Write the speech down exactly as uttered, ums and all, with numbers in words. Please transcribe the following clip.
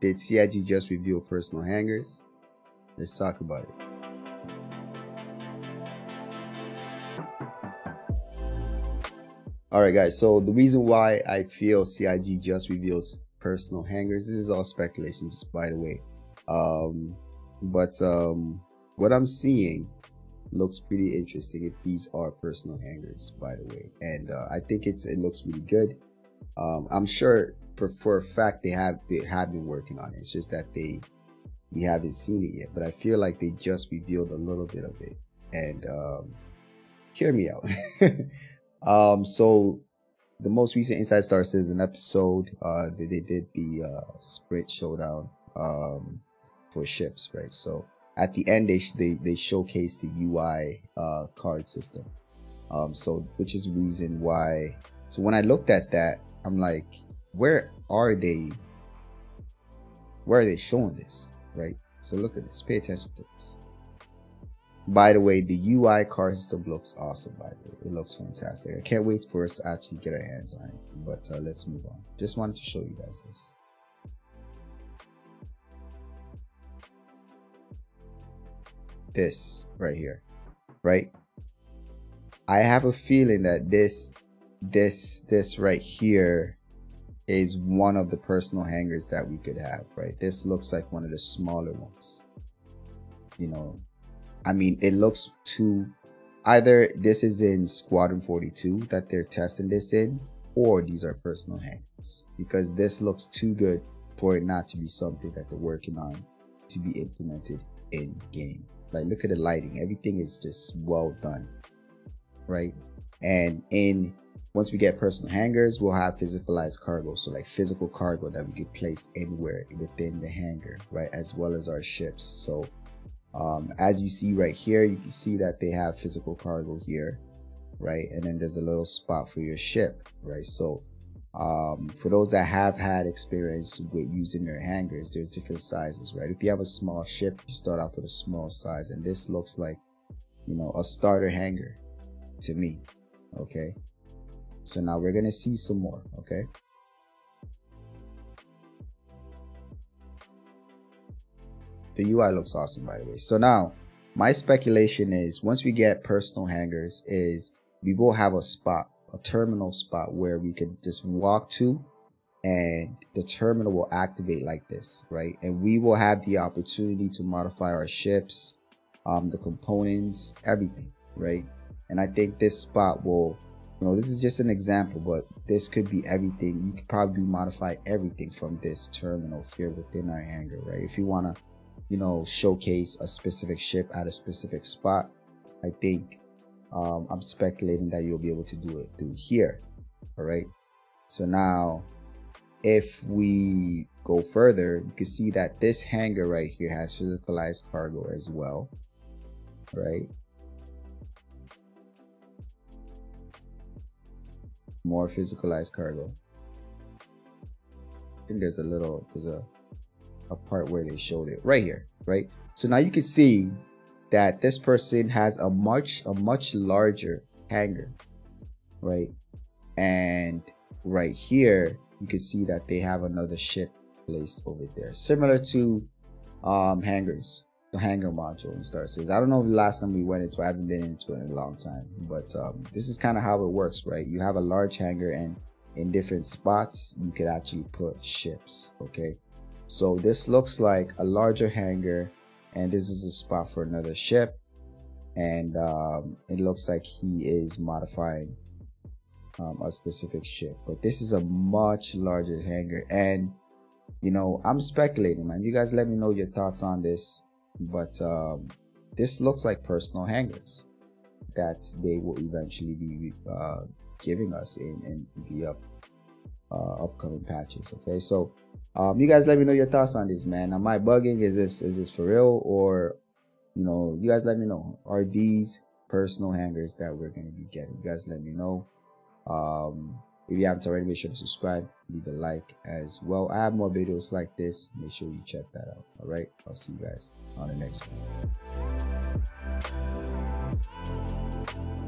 Did C I G just reveal personal hangars? Let's talk about it. Alright guys, so the reason why I feel C I G just reveals personal hangars, this is all speculation, just by the way. Um, but um, what I'm seeing looks pretty interesting if these are personal hangars, by the way. And uh, I think it's it looks really good. Um, I'm sure for, for a fact they have they have been working on it. It's just that they we haven't seen it yet. But I feel like they just revealed a little bit of it. And um, hear me out. um, so the most recent Inside Star Citizen episode, uh, they, they did the uh, sprint showdown um, for ships, right? So at the end, they they they showcased the U I uh, card system. Um, so which is the reason why. So when I looked at that, I'm like, where are they? Where are they showing this, right? So look at this. Pay attention to this. By the way, the U I card system looks awesome. By the way, it looks fantastic. I can't wait for us to actually get our hands on it. But uh, let's move on. Just wanted to show you guys this. This right here, right? I have a feeling that this, this, this right here is one of the personal hangars that we could have, right? This looks like one of the smaller ones. You know, I mean, it looks too, either this is in Squadron forty-two that they're testing this in, or these are personal hangars, because this looks too good for it not to be something that they're working on to be implemented in game. Like, look at the lighting. Everything is just well done, right? And in once we get personal hangars, we'll have physicalized cargo. So like physical cargo that we could place anywhere within the hangar, right? As well as our ships. So um, as you see right here, you can see that they have physical cargo here, right? And then there's a little spot for your ship, right? So um, for those that have had experience with using their hangars, there's different sizes, right? If you have a small ship, you start off with a small size, and this looks like, you know, a starter hangar to me, okay? So now we're gonna see some more, okay? The U I looks awesome, by the way. So now my speculation is, once we get personal hangars, is we will have a spot, a terminal spot where we could just walk to, and the terminal will activate like this, right? And we will have the opportunity to modify our ships, um, the components, everything, right? And I think this spot will, you know, this is just an example, but this could be everything. You could probably modify everything from this terminal here within our hangar, right? If you want to, you know, showcase a specific ship at a specific spot, I think um, I'm speculating that you'll be able to do it through here, all right? So now, if we go further, you can see that this hangar right here has physicalized cargo as well, right? More physicalized cargo. I think there's a little, there's a, a part where they showed it right here, right? So now you can see that this person has a much, a much larger hangar, right? And right here, you can see that they have another ship placed over there, similar to um, hangars, the hangar module in Star Citizen. I don't know the last time we went into it. I haven't been into it in a long time, but um, this is kind of how it works, right? You have a large hangar, and in different spots, you could actually put ships, okay? So this looks like a larger hangar, and this is a spot for another ship. And um, it looks like he is modifying um, a specific ship, but this is a much larger hangar. And, you know, I'm speculating, man. You guys let me know your thoughts on this. But um, this looks like personal hangars that they will eventually be uh, giving us in, in the up, uh, upcoming patches. Okay, so um, you guys let me know your thoughts on this, man. Am I bugging? Is this is this for real? Or, you know, you guys let me know. Are these personal hangars that we're going to be getting? You guys let me know. Um, if you haven't already, make sure to subscribe, leave a like as well. I have more videos like this. Make sure you check that out. All right, I'll see you guys on the next one.